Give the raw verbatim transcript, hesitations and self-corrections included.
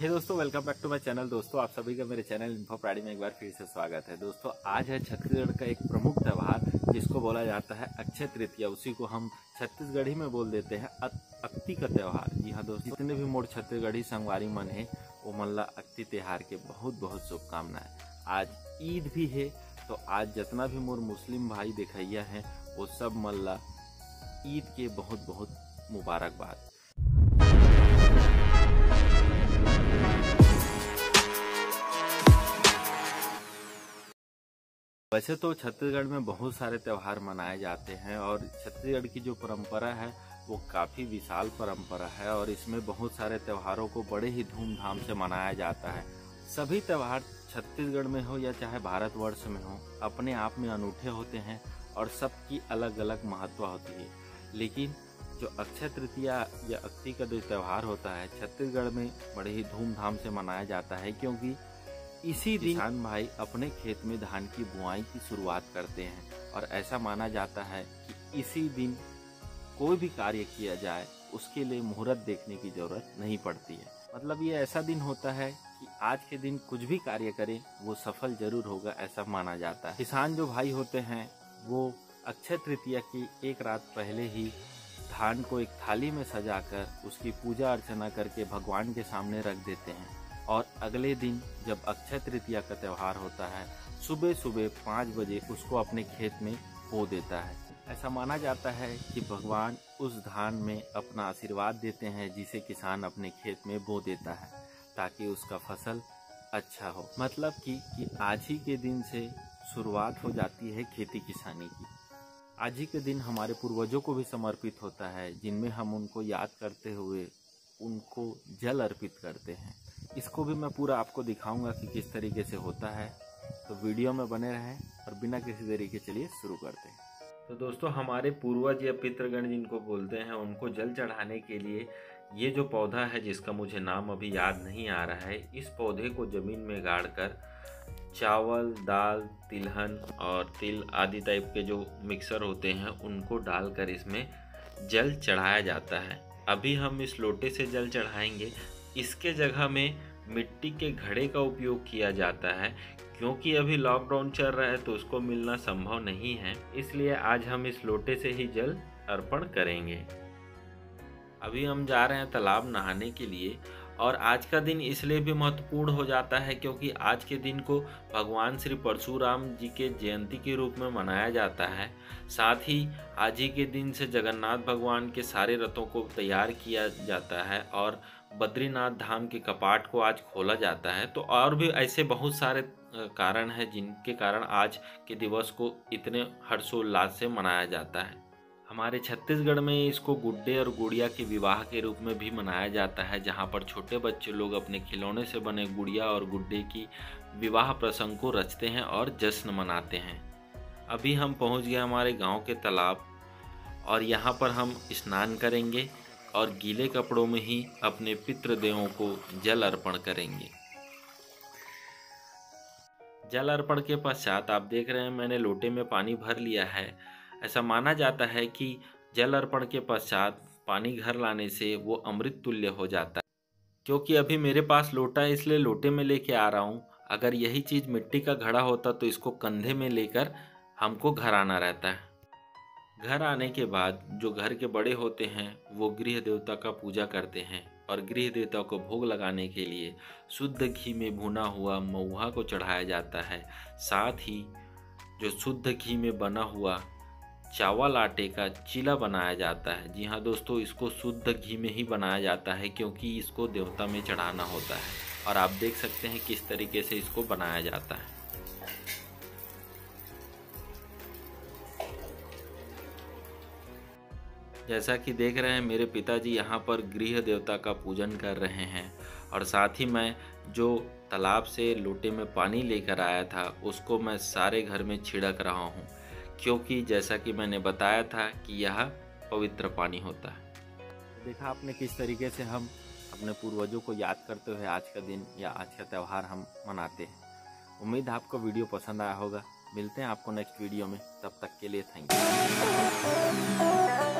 हे दोस्तों, welcome back to my channel. दोस्तों, आप सभी का मेरे चैनल इन्फो प्राइड में एक बार फिर से स्वागत है। दोस्तों, आज है छत्तीसगढ़ का एक प्रमुख त्यौहार जिसको बोला जाता है अक्षय तृतीया। उसी को हम छत्तीसगढ़ी में बोल देते हैं अक्ति का त्यौहार। जी हाँ दोस्तों, जितने भी मोर छत्तीसगढ़ी संगवारी मन है वो मनला अक्ति त्यौहार के बहुत बहुत शुभकामनाएं। आज ईद भी है, तो आज जितना भी मोर मुस्लिम भाई दिखैया है वो सब मल्ला ईद के बहुत बहुत मुबारकबाद। वैसे तो छत्तीसगढ़ में बहुत सारे त्यौहार मनाए जाते हैं और छत्तीसगढ़ की जो परंपरा है वो काफ़ी विशाल परंपरा है और इसमें बहुत सारे त्योहारों को बड़े ही धूमधाम से मनाया जाता है। सभी त्यौहार छत्तीसगढ़ में हो या चाहे भारतवर्ष में हो, अपने आप में अनूठे होते हैं और सबकी अलग अलग महत्व होती है। लेकिन जो अक्षय तृतीया या अक्ति का जो त्यौहार होता है छत्तीसगढ़ में बड़े ही धूमधाम से मनाया जाता है, क्योंकि इसी दिन किसान भाई अपने खेत में धान की बुआई की शुरुआत करते हैं और ऐसा माना जाता है कि इसी दिन कोई भी कार्य किया जाए उसके लिए मुहूर्त देखने की जरूरत नहीं पड़ती है। मतलब ये ऐसा दिन होता है कि आज के दिन कुछ भी कार्य करें वो सफल जरूर होगा, ऐसा माना जाता है। किसान जो भाई होते हैं वो अक्षय तृतीया की एक रात पहले ही धान को एक थाली में सजा कर उसकी पूजा अर्चना करके भगवान के सामने रख देते हैं और अगले दिन जब अक्षय तृतीया का त्यौहार होता है सुबह सुबह पाँच बजे उसको अपने खेत में बो देता है। ऐसा माना जाता है कि भगवान उस धान में अपना आशीर्वाद देते हैं जिसे किसान अपने खेत में बो देता है ताकि उसका फसल अच्छा हो। मतलब कि, कि आज ही के दिन से शुरुआत हो जाती है खेती किसानी की। आज ही के दिन हमारे पूर्वजों को भी समर्पित होता है, जिनमें हम उनको याद करते हुए उनको जल अर्पित करते हैं। इसको भी मैं पूरा आपको दिखाऊंगा कि किस तरीके से होता है, तो वीडियो में बने रहें और बिना किसी देरी के चलिए शुरू करते हैं। तो दोस्तों, हमारे पूर्वज या पितृगण जिनको बोलते हैं उनको जल चढ़ाने के लिए ये जो पौधा है जिसका मुझे नाम अभी याद नहीं आ रहा है, इस पौधे को ज़मीन में गाड़ कर चावल, दाल, तिलहन और तिल आदि टाइप के जो मिक्सर होते हैं उनको डालकर इसमें जल चढ़ाया जाता है। अभी हम इस लोटे से जल चढ़ाएंगे, इसके जगह में मिट्टी के घड़े का उपयोग किया जाता है, क्योंकि अभी लॉकडाउन चल रहा है तो उसको मिलना संभव नहीं है, इसलिए आज हम इस लोटे से ही जल अर्पण करेंगे। अभी हम जा रहे हैं तालाब नहाने के लिए और आज का दिन इसलिए भी महत्वपूर्ण हो जाता है क्योंकि आज के दिन को भगवान श्री परशुराम जी के जयंती के रूप में मनाया जाता है। साथ ही आज ही के दिन से जगन्नाथ भगवान के सारे रथों को तैयार किया जाता है और बद्रीनाथ धाम के कपाट को आज खोला जाता है। तो और भी ऐसे बहुत सारे कारण हैं जिनके कारण आज के दिवस को इतने हर्षोल्लास से मनाया जाता है। हमारे छत्तीसगढ़ में इसको गुड्डे और गुड़िया के विवाह के रूप में भी मनाया जाता है, जहां पर छोटे बच्चे लोग अपने खिलौने से बने गुड़िया और गुड्डे की विवाह प्रसंग को रचते हैं और जश्न मनाते हैं। अभी हम पहुँच गए हमारे गाँव के तालाब और यहाँ पर हम स्नान करेंगे और गीले कपड़ों में ही अपने पितृदेवों को जल अर्पण करेंगे। जल अर्पण के पश्चात आप देख रहे हैं मैंने लोटे में पानी भर लिया है। ऐसा माना जाता है कि जल अर्पण के पश्चात पानी घर लाने से वो अमृत तुल्य हो जाता है। क्योंकि अभी मेरे पास लोटा है इसलिए लोटे में लेके आ रहा हूँ, अगर यही चीज़ मिट्टी का घड़ा होता तो इसको कंधे में लेकर हमको घर आना रहता है। घर आने के बाद जो घर के बड़े होते हैं वो गृह देवता का पूजा करते हैं और गृह देवता को भोग लगाने के लिए शुद्ध घी में भुना हुआ महुआ को चढ़ाया जाता है। साथ ही जो शुद्ध घी में बना हुआ चावल आटे का चीला बनाया जाता है। जी हाँ दोस्तों, इसको शुद्ध घी में ही बनाया जाता है क्योंकि इसको देवता में चढ़ाना होता है और आप देख सकते हैं किस तरीके से इसको बनाया जाता है। जैसा कि देख रहे हैं मेरे पिताजी यहाँ पर गृह देवता का पूजन कर रहे हैं और साथ ही मैं जो तालाब से लोटे में पानी लेकर आया था उसको मैं सारे घर में छिड़क रहा हूँ, क्योंकि जैसा कि मैंने बताया था कि यह पवित्र पानी होता है। देखा आपने किस तरीके से हम अपने पूर्वजों को याद करते हुए आज का दिन या आज का त्यौहार हम मनाते हैं। उम्मीद आपको वीडियो पसंद आया होगा। मिलते हैं आपको नेक्स्ट वीडियो में, तब तक के लिए थैंक यू।